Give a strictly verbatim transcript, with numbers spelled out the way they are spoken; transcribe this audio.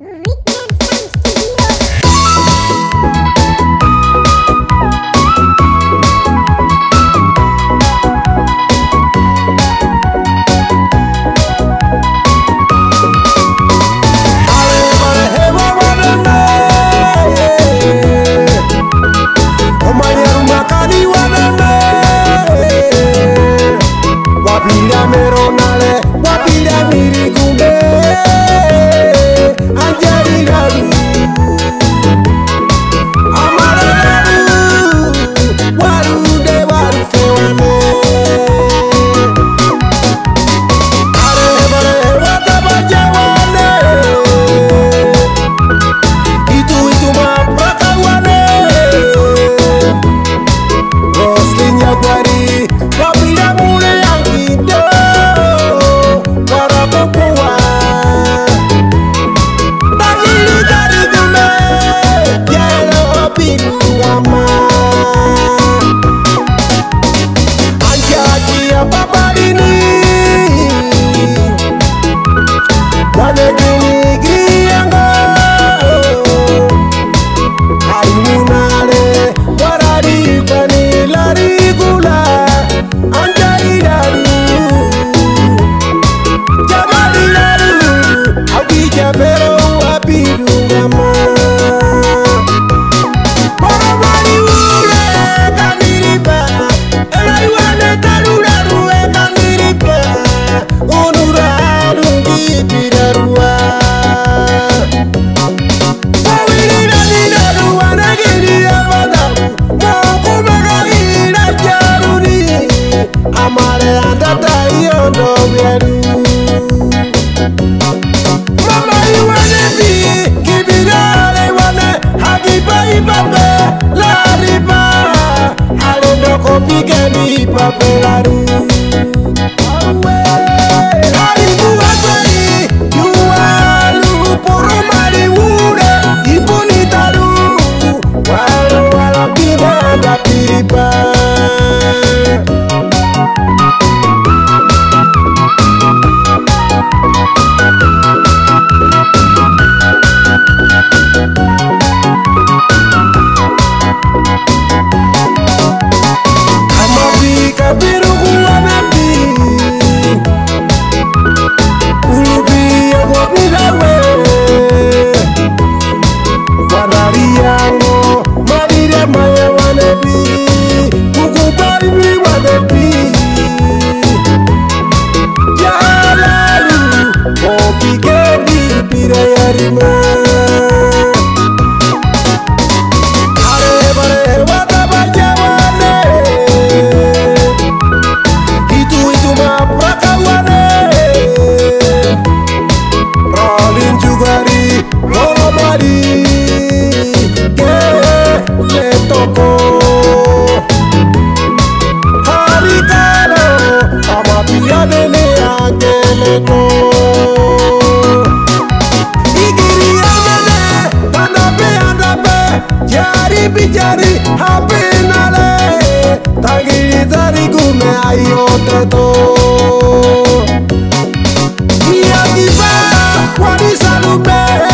What is a